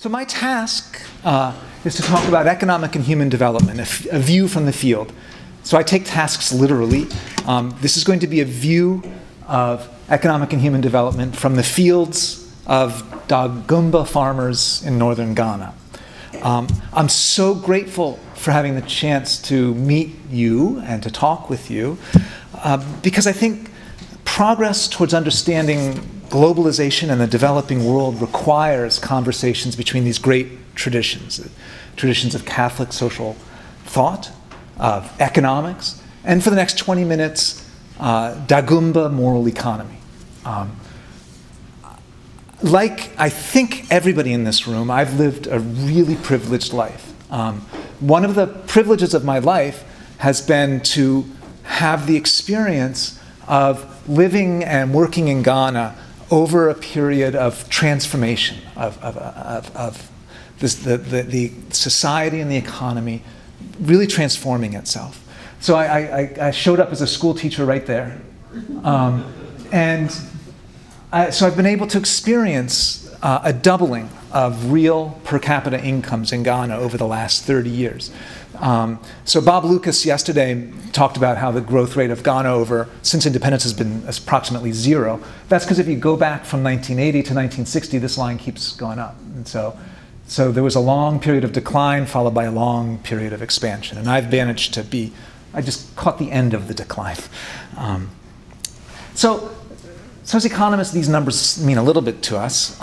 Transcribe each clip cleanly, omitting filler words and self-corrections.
So my task is to talk about economic and human development, a view from the field. So I take tasks literally. This is going to be a view of economic and human development from the fields of Dagomba farmers in northern Ghana. I'm so grateful for having the chance to meet you and to talk with you, because I think progress towards understanding globalization and the developing world requires conversations between these great traditions, traditions of Catholic social thought, of economics, and for the next 20 minutes, Dagomba moral economy. Like I think everybody in this room, I've lived a really privileged life. One of the privileges of my life has been to have the experience of living and working in Ghana over a period of transformation of the society and the economy really transforming itself. So I showed up as a school teacher right there. So I've been able to experience a doubling of real per capita incomes in Ghana over the last 30 years. So Bob Lucas yesterday talked about how the growth rate of Ghana since independence has been approximately zero. That's because if you go back from 1980 to 1960, this line keeps going up. And so there was a long period of decline followed by a long period of expansion. And I've managed to be, I just caught the end of the decline. So as economists, these numbers mean a little bit to us.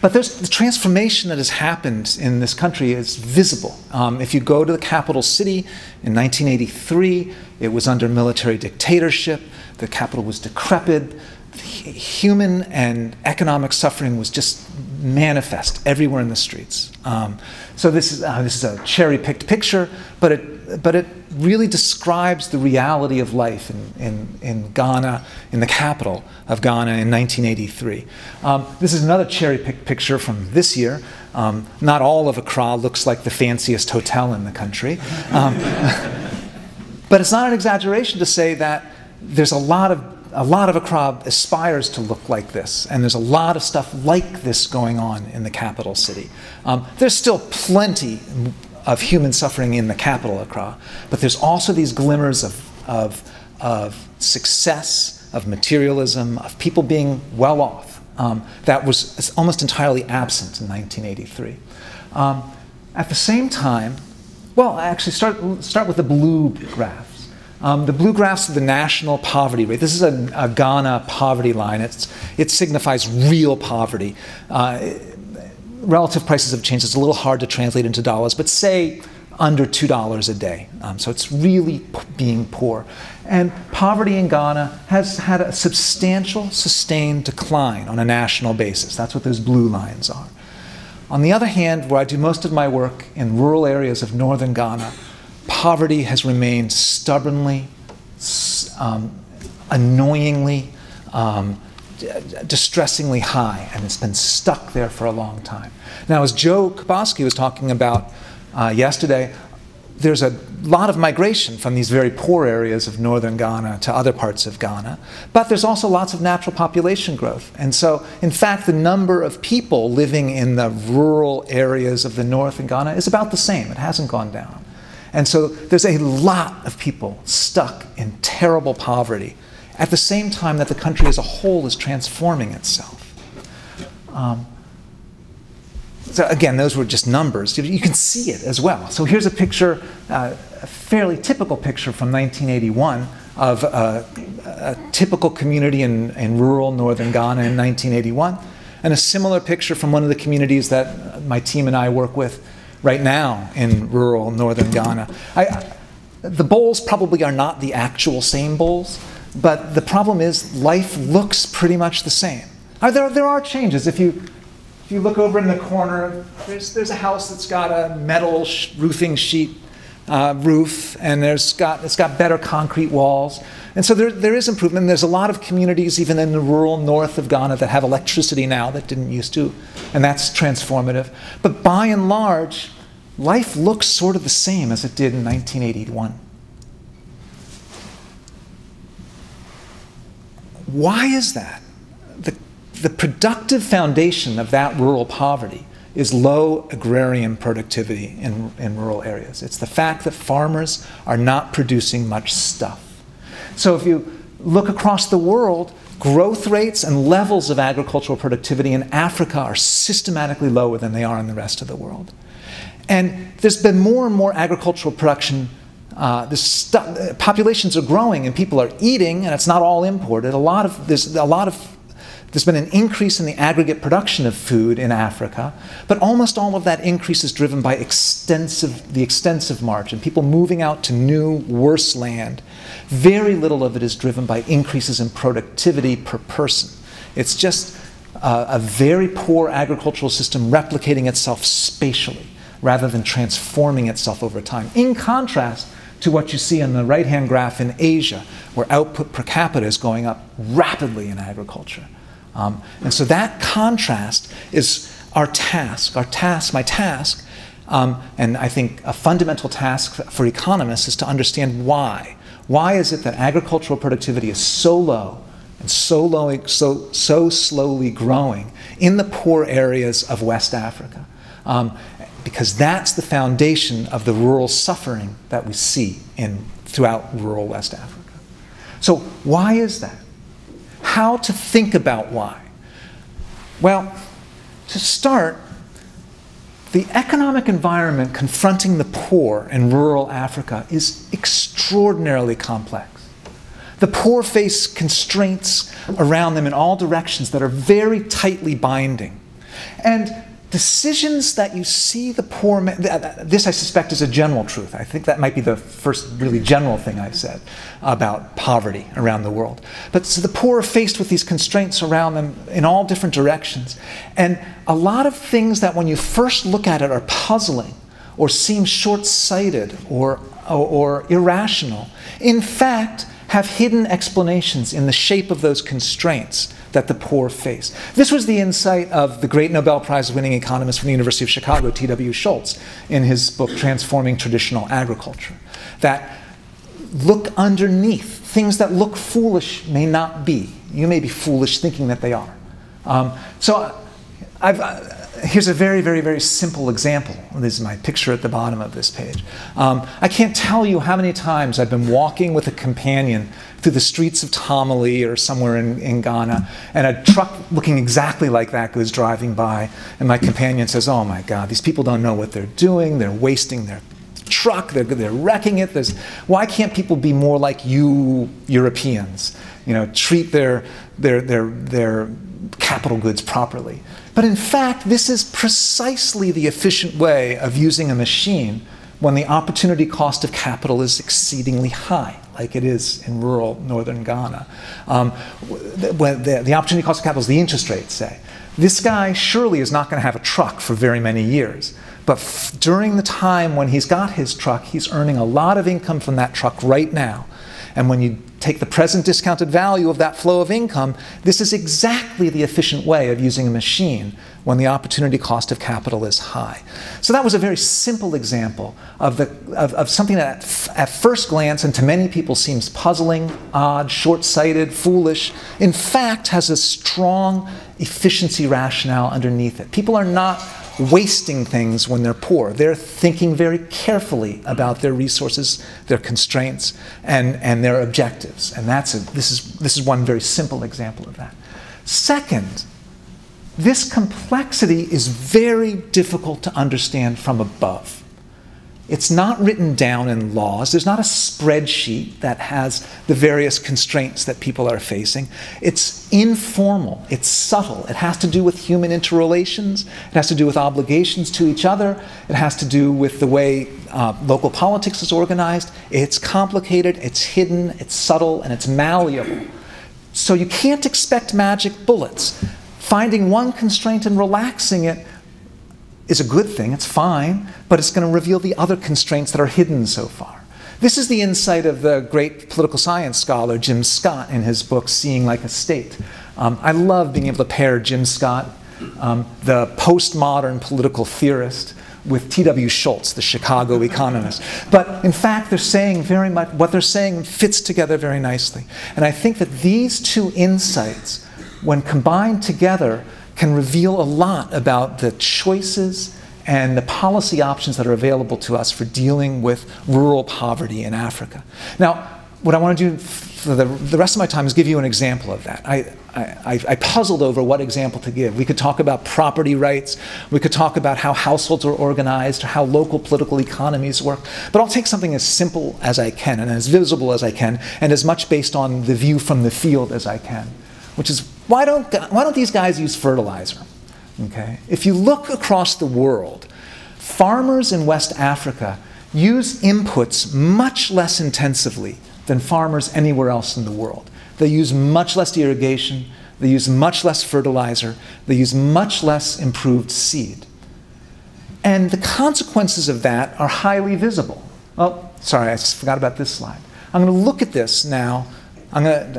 But the transformation that has happened in this country is visible. If you go to the capital city in 1983, it was under military dictatorship. The capital was decrepit. Human and economic suffering was just manifest everywhere in the streets. So this is a cherry-picked picture, but it really describes the reality of life in Ghana, in the capital of Ghana in 1983. This is another cherry-picked picture from this year. Not all of Accra looks like the fanciest hotel in the country. But it's not an exaggeration to say that there's a lot of Accra aspires to look like this, and there's a lot of stuff like this going on in the capital city. There's still plenty of human suffering in the capital Accra, but there's also these glimmers of success, of materialism, of people being well off. That was almost entirely absent in 1983. At the same time, well, I actually start with the blue graphs. The blue graphs of the national poverty rate. This is a Ghana poverty line. It signifies real poverty. Relative prices have changed. It's a little hard to translate into dollars, but say under $2 a day. So it's really being poor. And poverty in Ghana has had a substantial, sustained decline on a national basis. That's what those blue lines are. On the other hand, where I do most of my work in rural areas of northern Ghana, poverty has remained stubbornly, annoyingly, distressingly high, and it's been stuck there for a long time. Now, as Joe Kaboski was talking about yesterday, there's a lot of migration from these very poor areas of northern Ghana to other parts of Ghana, but there's also lots of natural population growth. And so, in fact, the number of people living in the rural areas of the north in Ghana is about the same. It hasn't gone down. And so there's a lot of people stuck in terrible poverty at the same time that the country as a whole is transforming itself. So again, those were just numbers. You can see it as well. So here's a picture, a fairly typical picture from 1981 of a typical community in rural northern Ghana in 1981, and a similar picture from one of the communities that my team and I work with right now in rural northern Ghana. The bowls probably are not the actual same bowls, but the problem is life looks pretty much the same. There are changes. If you look over in the corner, there's a house that's got a metal roofing sheet roof, and it's got better concrete walls. And so there is improvement. There's a lot of communities, even in the rural north of Ghana, that have electricity now that didn't used to, and that's transformative. But by and large, life looks sort of the same as it did in 1981. Why is that? The productive foundation of that rural poverty is low agrarian productivity in rural areas. It's the fact that farmers are not producing much stuff. So if you look across the world, growth rates and levels of agricultural productivity in Africa are systematically lower than they are in the rest of the world. And there's been more and more agricultural production. Populations are growing and people are eating, and it's not all imported. There's been an increase in the aggregate production of food in Africa, but almost all of that increase is driven by the extensive margin, people moving out to new, worse land. Very little of it is driven by increases in productivity per person. It's just a very poor agricultural system replicating itself spatially rather than transforming itself over time. In contrast to what you see in the right-hand graph in Asia, where output per capita is going up rapidly in agriculture. And so that contrast is my task, and I think a fundamental task for economists is to understand why. Why is it that agricultural productivity is so low and so slowly growing in the poor areas of West Africa? Because that's the foundation of the rural suffering that we see throughout rural West Africa. So why is that? How to think about why? Well, to start, the economic environment confronting the poor in rural Africa is extraordinarily complex. The poor face constraints around them in all directions that are very tightly binding. And decisions that you see the poor man, this I suspect is a general truth. I think that might be the first really general thing I've said about poverty around the world. But so the poor are faced with these constraints around them in all different directions. And a lot of things that when you first look at it are puzzling or seem short-sighted or irrational, in fact, have hidden explanations in the shape of those constraints that the poor face. This was the insight of the great Nobel Prize-winning economist from the University of Chicago, T.W. Schultz, in his book, Transforming Traditional Agriculture, that look underneath. Things that look foolish may not be. You may be foolish thinking that they are. Here's a very, very, very simple example. This is my picture at the bottom of this page. I can't tell you how many times I've been walking with a companion through the streets of Tamale or somewhere in Ghana, and a truck looking exactly like that goes driving by, and my companion says, "Oh my God, these people don't know what they're doing. They're wasting their truck. They're wrecking it. Why can't people be more like you Europeans? You know, treat their capital goods properly." But in fact, this is precisely the efficient way of using a machine when the opportunity cost of capital is exceedingly high, like it is in rural northern Ghana. When the opportunity cost of capital is the interest rate, say. This guy surely is not going to have a truck for very many years. But during the time when he's got his truck, he's earning a lot of income from that truck right now. And when you take the present discounted value of that flow of income, this is exactly the efficient way of using a machine when the opportunity cost of capital is high. So that was a very simple example of something that at first glance and to many people seems puzzling, odd, short-sighted, foolish, in fact has a strong efficiency rationale underneath it. People are not wasting things when they're poor. They're thinking very carefully about their resources, their constraints, and their objectives. And this is one very simple example of that. Second, this complexity is very difficult to understand from above. It's not written down in laws. There's not a spreadsheet that has the various constraints that people are facing. It's informal. It's subtle. It has to do with human interrelations. It has to do with obligations to each other. It has to do with the way local politics is organized. It's complicated. It's hidden. It's subtle. And it's malleable. So you can't expect magic bullets. Finding one constraint and relaxing it is a good thing, it's fine, but it's going to reveal the other constraints that are hidden so far. This is the insight of the great political science scholar Jim Scott in his book, Seeing Like a State. I love being able to pair Jim Scott, the postmodern political theorist, with T.W. Schultz, the Chicago economist. But in fact, they're saying very much, what they're saying fits together very nicely. And I think that these two insights, when combined together, can reveal a lot about the choices and the policy options that are available to us for dealing with rural poverty in Africa. Now, what I want to do for the rest of my time is give you an example of that. I puzzled over what example to give. We could talk about property rights. We could talk about how households are organized, how local political economies work. But I'll take something as simple as I can and as visible as I can and as much based on the view from the field as I can, which is why don't these guys use fertilizer? Okay? If you look across the world, farmers in West Africa use inputs much less intensively than farmers anywhere else in the world. They use much less irrigation, they use much less fertilizer, they use much less improved seed. And the consequences of that are highly visible. Oh, sorry, I forgot about this slide. I'm going to look at this now. I'm going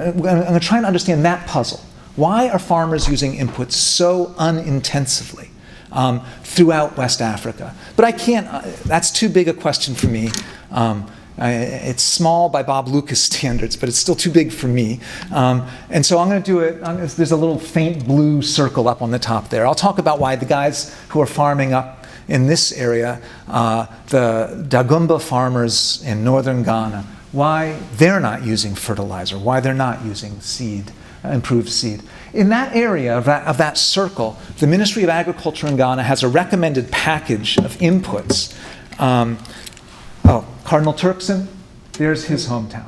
to try and understand that puzzle. Why are farmers using inputs so unintensively throughout West Africa? But I can't, that's too big a question for me. It's small by Bob Lucas standards, but it's still too big for me. And so I'm going to do it, there's a little faint blue circle up on the top there. I'll talk about why the guys who are farming up in this area, the Dagomba farmers in northern Ghana, why they're not using fertilizer, why they're not using seed, improved seed. In that area of that circle, the Ministry of Agriculture in Ghana has a recommended package of inputs. Oh, Cardinal Turkson, there's his hometown.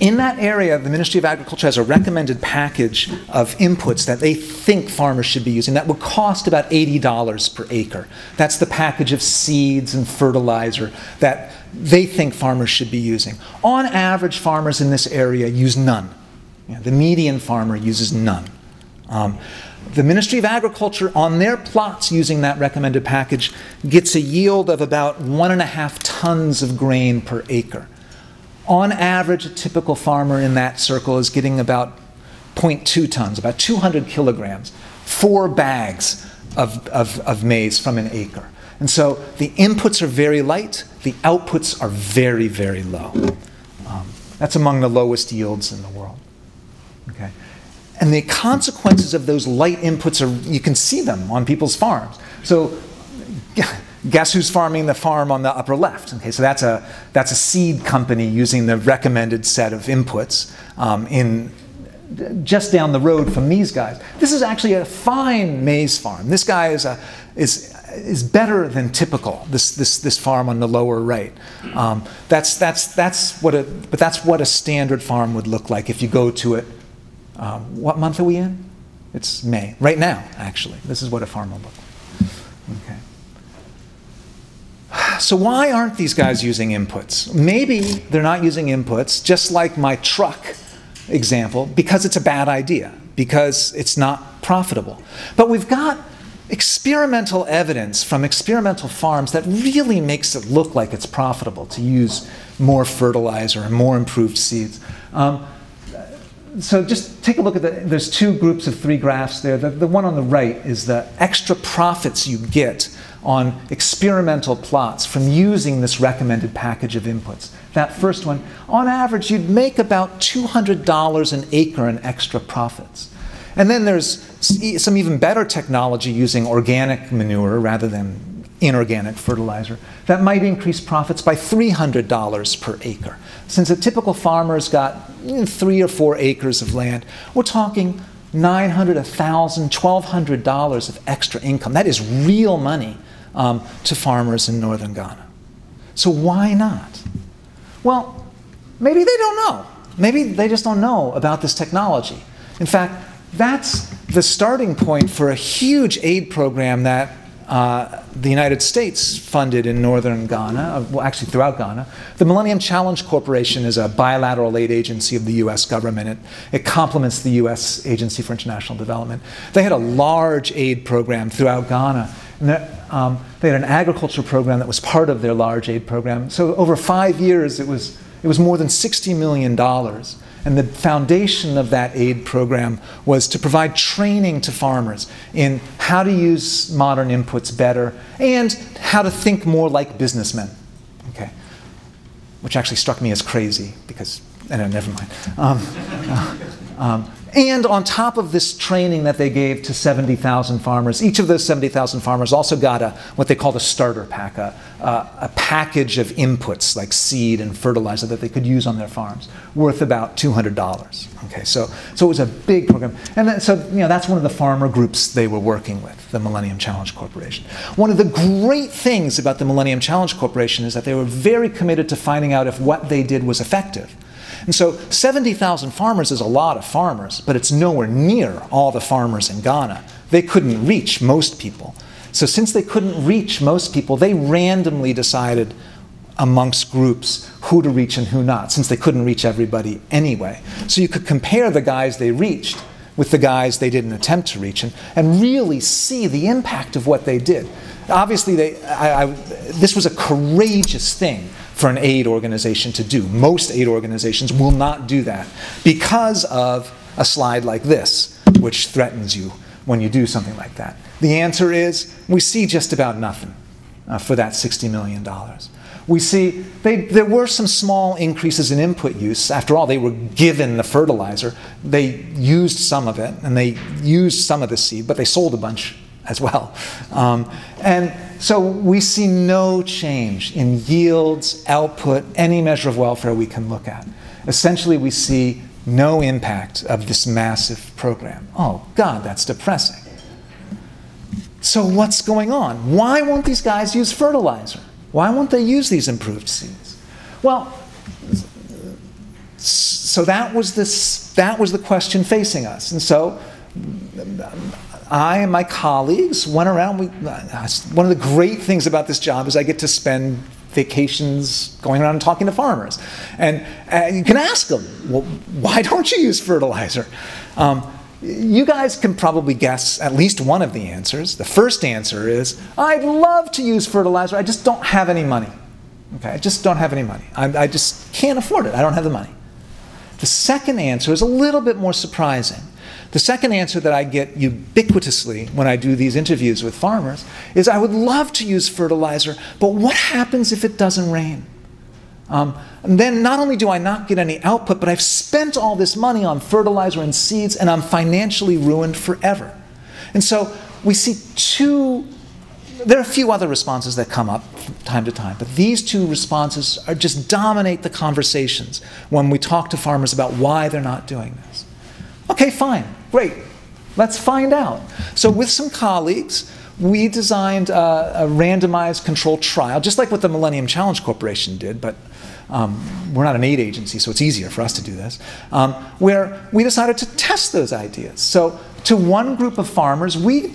In that area, the Ministry of Agriculture has a recommended package of inputs that they think farmers should be using. That would cost about $80 per acre. That's the package of seeds and fertilizer that they think farmers should be using. On average, farmers in this area use none. You know, the median farmer uses none. The Ministry of Agriculture, on their plots using that recommended package, gets a yield of about 1.5 tons of grain per acre. On average, a typical farmer in that circle is getting about 0.2 tons, about 200 kilograms, 4 bags of maize from an acre. And so the inputs are very light, the outputs are very, very low. That's among the lowest yields in the world. Okay? And the consequences of those light inputs are, you can see them on people's farms. So guess who's farming the farm on the upper left? Okay, so that's a seed company using the recommended set of inputs just down the road from these guys. This is actually a fine maize farm. This guy is better than typical, this farm on the lower right. That's what a standard farm would look like if you go to it. What month are we in? It's May. Right now, actually. This is what a farm will look like. Okay. So why aren't these guys using inputs? Maybe they're not using inputs, just like my truck example, because it's a bad idea, because it's not profitable. But we've got experimental evidence from experimental farms that really makes it look like it's profitable to use more fertilizer and more improved seeds. So just take a look at there's two groups of three graphs there. The one on the right is the extra profits you get on experimental plots from using this recommended package of inputs. That first one, on average, you'd make about $200 an acre in extra profits. And then there's some even better technology using organic manure rather than inorganic fertilizer. That might increase profits by $300 per acre. Since a typical farmer's got 3 or 4 acres of land, we're talking $900, $1,000, $1,200 of extra income. That is real money to farmers in northern Ghana. So why not? Well, maybe they don't know. Maybe they just don't know about this technology. In fact, that's the starting point for a huge aid program that the United States funded in northern Ghana, well actually throughout Ghana. The Millennium Challenge Corporation is a bilateral aid agency of the U.S. government. It complements the U.S. Agency for International Development. They had a large aid program throughout Ghana. And they had an agriculture program that was part of their large aid program. So over 5 years, it was more than $60 million. And the foundation of that aid program was to provide training to farmers in how to use modern inputs better and how to think more like businessmen. Okay, which actually struck me as crazy because, never mind. And on top of this training that they gave to 70,000 farmers, each of those 70,000 farmers also got what they called a starter pack, a package of inputs like seed and fertilizer that they could use on their farms, worth about $200. Okay, so it was a big program. And then, so you know, that's one of the farmer groups they were working with, the Millennium Challenge Corporation. One of the great things about the Millennium Challenge Corporation is that they were very committed to finding out if what they did was effective. And so 70,000 farmers is a lot of farmers, but it's nowhere near all the farmers in Ghana. They couldn't reach most people. So since they couldn't reach most people, they randomly decided amongst groups who to reach and who not, since they couldn't reach everybody anyway. So you could compare the guys they reached with the guys they didn't attempt to reach and really see the impact of what they did. Obviously, this was a courageous thing for an aid organization to do. Most aid organizations will not do that because of a slide like this, which threatens you when you do something like that. The answer is we see just about nothing for that $60 million. We see there were some small increases in input use. After all, they were given the fertilizer. They used some of it, and they used some of the seed, but they sold a bunch as well. And so we see no change in yields, output, any measure of welfare we can look at. Essentially, we see no impact of this massive program. Oh, God, that's depressing. So what's going on? Why won't these guys use fertilizer? Why won't they use these improved seeds? Well, so that was the question facing us. And so I and my colleagues went around. One of the great things about this job is I get to spend vacations going around and talking to farmers. And you can ask them, well, why don't you use fertilizer? You guys can probably guess at least one of the answers. The first answer is, I'd love to use fertilizer, I just don't have any money. Okay, I just don't have any money. I just can't afford it, I don't have the money. The second answer is a little bit more surprising. The second answer that I get ubiquitously when I do these interviews with farmers is, I would love to use fertilizer, but what happens if it doesn't rain? And then not only do I not get any output, but I've spent all this money on fertilizer and seeds, and I'm financially ruined forever. And so we see there are a few other responses that come up from time to time, but these two responses just dominate the conversations when we talk to farmers about why they're not doing this. Okay, fine, great, let's find out. So with some colleagues, we designed a randomized controlled trial, just like what the Millennium Challenge Corporation did, but we're not an aid agency, so it's easier for us to do this, where we decided to test those ideas. So to one group of farmers, you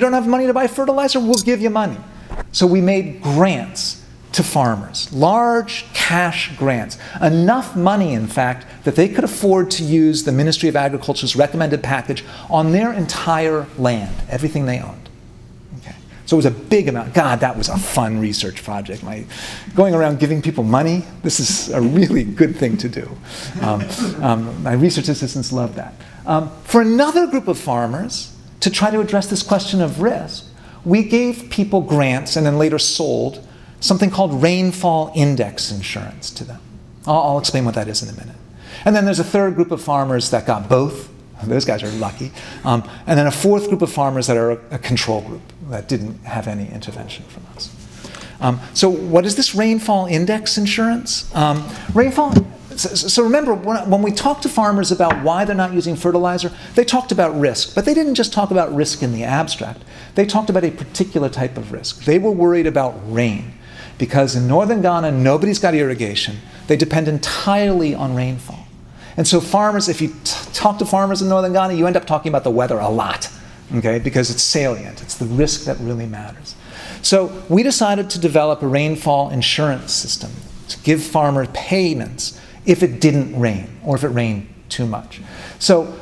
don't have money to buy fertilizer, we'll give you money. So we made grants to farmers, large cash grants, enough money, in fact, that they could afford to use the Ministry of Agriculture's recommended package on their entire land, everything they owned. Okay. So it was a big amount. God, that was a fun research project. Going around giving people money, this is a really good thing to do. My research assistants love that. For another group of farmers, to try to address this question of risk, we gave people grants and then later sold something called rainfall index insurance to them. I'll explain what that is in a minute. And then there's a third group of farmers that got both. Those guys are lucky. And then a fourth group of farmers that are a control group that didn't have any intervention from us. So what is this rainfall index insurance? So remember, when we talk to farmers about why they're not using fertilizer, they talked about risk. But they didn't just talk about risk in the abstract. They talked about a particular type of risk. They were worried about rain. Because in northern Ghana, nobody's got irrigation. They depend entirely on rainfall. And so farmers, if you talk to farmers in northern Ghana, you end up talking about the weather a lot, okay? Because it's salient. It's the risk that really matters. So we decided to develop a rainfall insurance system to give farmers payments if it didn't rain or if it rained too much. So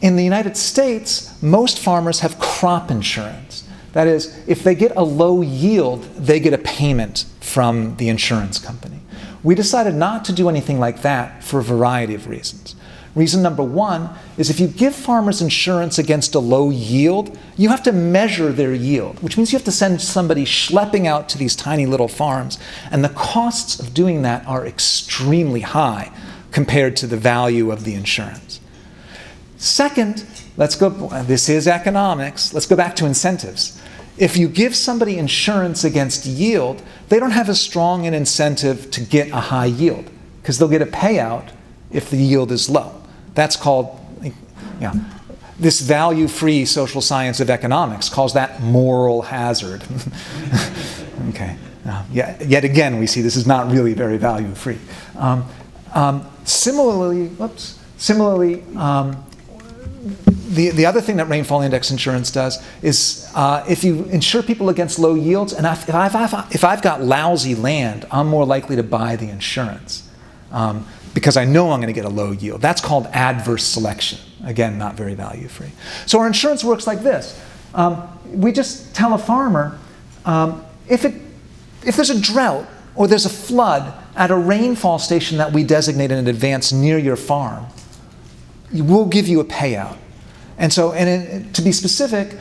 in the United States, most farmers have crop insurance. That is, if they get a low yield, they get a payment from the insurance company. We decided not to do anything like that for a variety of reasons. Reason number one is, if you give farmers insurance against a low yield, you have to measure their yield, which means you have to send somebody schlepping out to these tiny little farms, and the costs of doing that are extremely high compared to the value of the insurance. Second, let's go, this is economics, let's go back to incentives. If you give somebody insurance against yield, they don't have as strong an incentive to get a high yield because they'll get a payout if the yield is low. That's called, this value-free social science of economics calls that moral hazard. Okay. Yet again, we see this is not really very value-free. Similarly, the other thing that rainfall index insurance does is if you insure people against low yields, and if I've got lousy land, I'm more likely to buy the insurance because I know I'm going to get a low yield. That's called adverse selection. Again, not very value-free. So our insurance works like this. We just tell a farmer, if there's a drought or there's a flood at a rainfall station that we designate in advance near your farm, we'll give you a payout. And so, to be specific,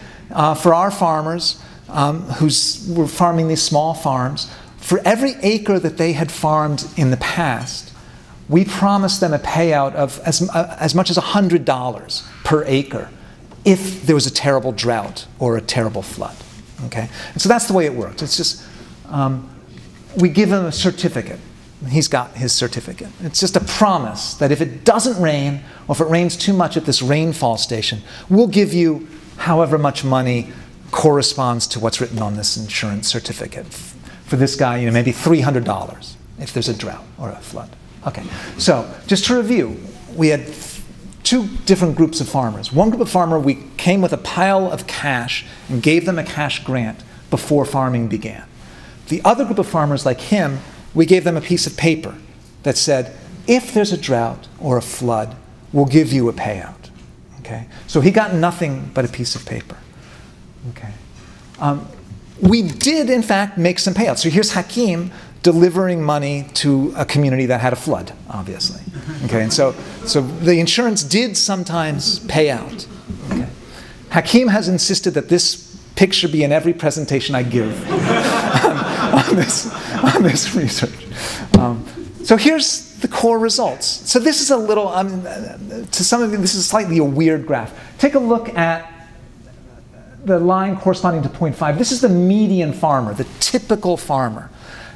for our farmers who were farming these small farms, for every acre that they had farmed in the past, we promised them a payout of as much as $100 per acre if there was a terrible drought or a terrible flood. Okay? And so that's the way it works. It's just we give him a certificate. He's got his certificate. It's just a promise that if it doesn't rain or if it rains too much at this rainfall station, we'll give you however much money corresponds to what's written on this insurance certificate. For this guy, maybe $300 if there's a drought or a flood. Okay, so just to review, we had two different groups of farmers. One group of farmers, we came with a pile of cash and gave them a cash grant before farming began. The other group of farmers like him, we gave them a piece of paper that said, if there's a drought or a flood, we'll give you a payout. Okay? So he got nothing but a piece of paper. Okay. We did, in fact, make some payouts. So here's Hakim delivering money to a community that had a flood, obviously. Okay? And so the insurance did sometimes pay out. Okay. Hakim has insisted that this picture be in every presentation I give. On this research. So here's the core results. So this is a little, to some of you, this is slightly a weird graph. Take a look at the line corresponding to 0.5. This is the median farmer, the typical farmer.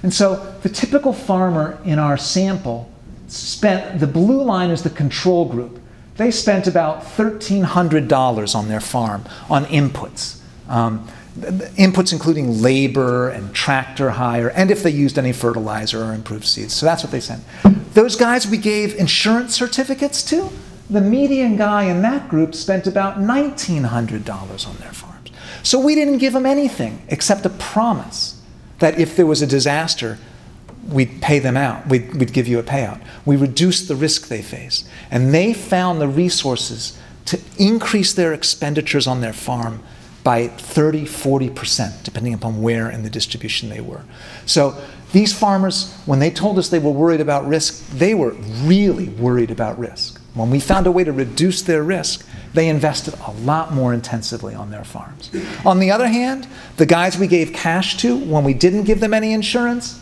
And so the typical farmer in our sample spent, the blue line is the control group. They spent about $1,300 on their farm on inputs. Inputs including labor and tractor hire, and if they used any fertilizer or improved seeds. So that's what they sent. Those guys we gave insurance certificates to, the median guy in that group spent about $1,900 on their farms. So we didn't give them anything except a promise that if there was a disaster, we'd pay them out, we'd give you a payout. We reduced the risk they faced, and they found the resources to increase their expenditures on their farm by 30–40%, depending upon where in the distribution they were. So these farmers, when they told us they were worried about risk, they were really worried about risk. When we found a way to reduce their risk, they invested a lot more intensively on their farms. On the other hand, the guys we gave cash to, when we didn't give them any insurance,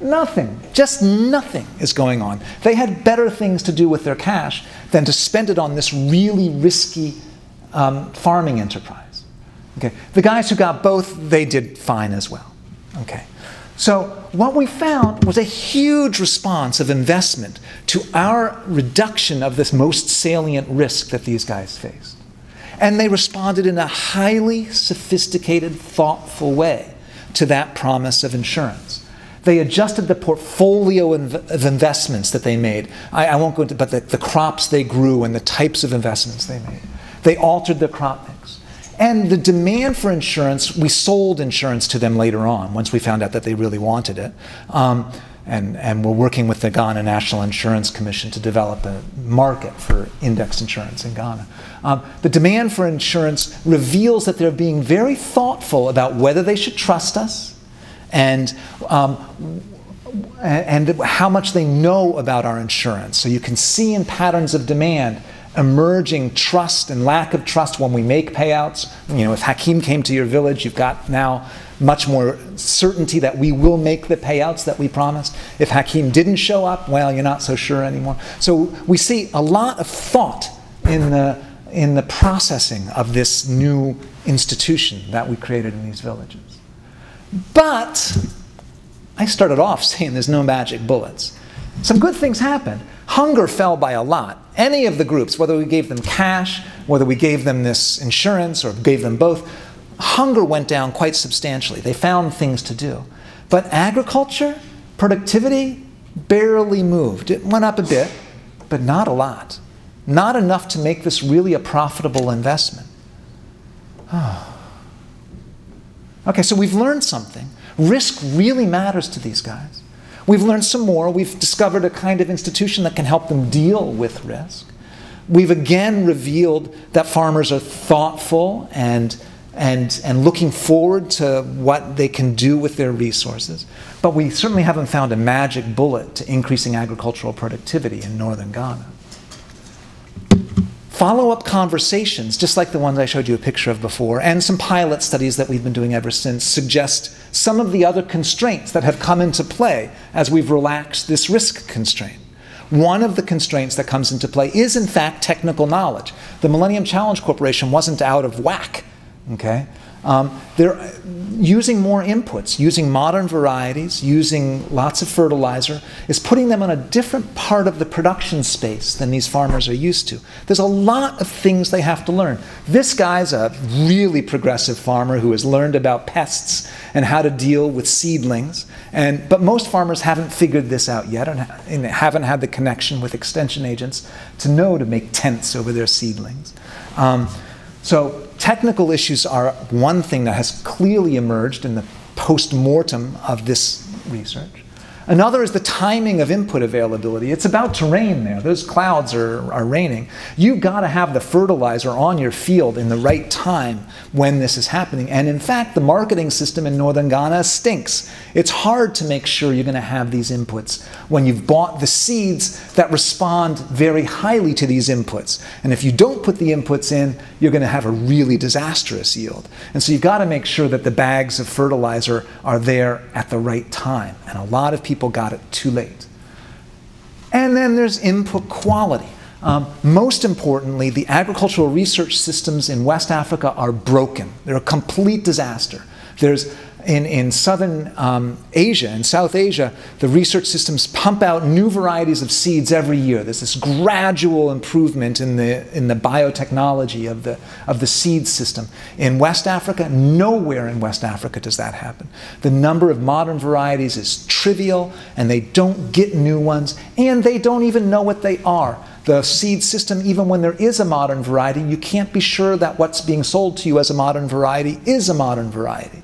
nothing, just nothing is going on. They had better things to do with their cash than to spend it on this really risky farming enterprise. Okay. The guys who got both, they did fine as well. Okay. So what we found was a huge response of investment to our reduction of this most salient risk that these guys faced. And they responded in a highly sophisticated, thoughtful way to that promise of insurance. They adjusted the portfolio of investments that they made. I won't go into, but the crops they grew and the types of investments they made. They altered their crop mix. And the demand for insurance, we sold insurance to them later on, once we found out that they really wanted it. And we're working with the Ghana National Insurance Commission to develop a market for index insurance in Ghana. The demand for insurance reveals that they're being very thoughtful about whether they should trust us and how much they know about our insurance. So you can see in patterns of demand emerging trust and lack of trust when we make payouts. You know, if Hakeem came to your village, you've got now much more certainty that we will make the payouts that we promised. If Hakeem didn't show up, well, you're not so sure anymore. So we see a lot of thought in the processing of this new institution that we created in these villages. But I started off saying there's no magic bullets. Some good things happened. Hunger fell by a lot. Any of the groups, whether we gave them cash, whether we gave them this insurance, or gave them both, hunger went down quite substantially. They found things to do. But agriculture, productivity, barely moved. It went up a bit, but not a lot. Not enough to make this really a profitable investment. Okay, so we've learned something. Risk really matters to these guys. We've learned some more. We've discovered a kind of institution that can help them deal with risk. We've again revealed that farmers are thoughtful and looking forward to what they can do with their resources. But we certainly haven't found a magic bullet to increasing agricultural productivity in northern Ghana. Follow-up conversations, just like the ones I showed you a picture of before, and some pilot studies that we've been doing ever since, suggest some of the other constraints that have come into play as we've relaxed this risk constraint. One of the constraints that comes into play is, in fact, technical knowledge. The Millennium Challenge Corporation wasn't out of whack. Okay? They're using more inputs, using modern varieties, using lots of fertilizer, is putting them on a different part of the production space than these farmers are used to. There's a lot of things they have to learn. This guy's a really progressive farmer who has learned about pests and how to deal with seedlings, but most farmers haven't figured this out yet and haven't had the connection with extension agents to know to make tents over their seedlings. So technical issues are one thing that has clearly emerged in the post-mortem of this research. Another is the timing of input availability. It's about to rain there. Those clouds are raining. You've got to have the fertilizer on your field in the right time when this is happening. And in fact, the marketing system in northern Ghana stinks. It's hard to make sure you're going to have these inputs when you've bought the seeds that respond very highly to these inputs. And if you don't put the inputs in, you're going to have a really disastrous yield. And so you've got to make sure that the bags of fertilizer are there at the right time. And a lot of people got it too late. And then there's input quality. Most importantly, the agricultural research systems in West Africa are broken. They're a complete disaster. There's, in southern Asia, in South Asia, the research systems pump out new varieties of seeds every year. There's this gradual improvement in the biotechnology of the seed system. In West Africa, nowhere in West Africa does that happen. The number of modern varieties is trivial, and they don't get new ones, and they don't even know what they are. The seed system, even when there is a modern variety, you can't be sure that what's being sold to you as a modern variety is a modern variety.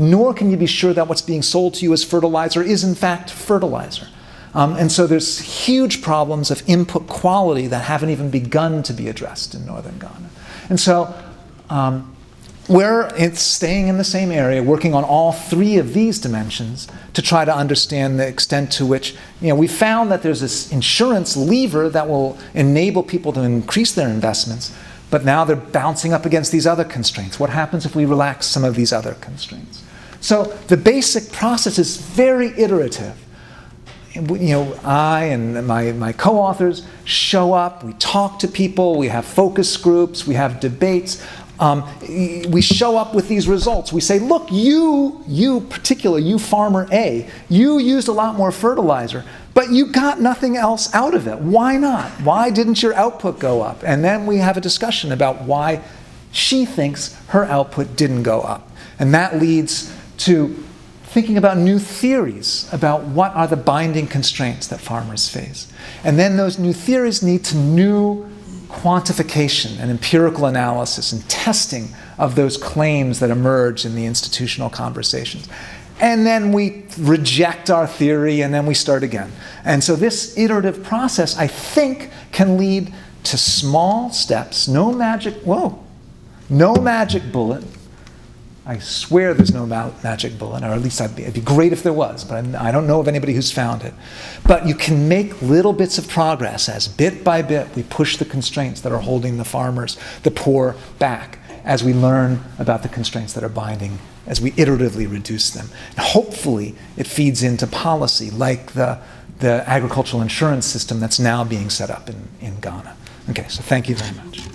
Nor can you be sure that what's being sold to you as fertilizer is, in fact, fertilizer. And so there's huge problems of input quality that haven't even begun to be addressed in northern Ghana. And so it's staying in the same area, working on all three of these dimensions to try to understand the extent to which, you know, we found that there's this insurance lever that will enable people to increase their investments, but now they're bouncing up against these other constraints. What happens if we relax some of these other constraints? So the basic process is very iterative. You know, I and my co-authors show up, we talk to people, we have focus groups, we have debates. We show up with these results. We say, look, you farmer A, you used a lot more fertilizer, but you got nothing else out of it. Why not? Why didn't your output go up? And then we have a discussion about why she thinks her output didn't go up. And that leads to thinking about new theories about what are the binding constraints that farmers face. And then those new theories need to new quantification and empirical analysis and testing of those claims that emerge in the institutional conversations. And then we reject our theory and then we start again. And so this iterative process, I think, can lead to small steps, no magic bullet, I swear there's no magic bullet, or at least it'd be great if there was, but I don't know of anybody who's found it. But you can make little bits of progress as bit by bit we push the constraints that are holding the farmers, the poor, back, as we learn about the constraints that are binding, as we iteratively reduce them. And hopefully it feeds into policy like the agricultural insurance system that's now being set up in Ghana. Okay, so thank you very much.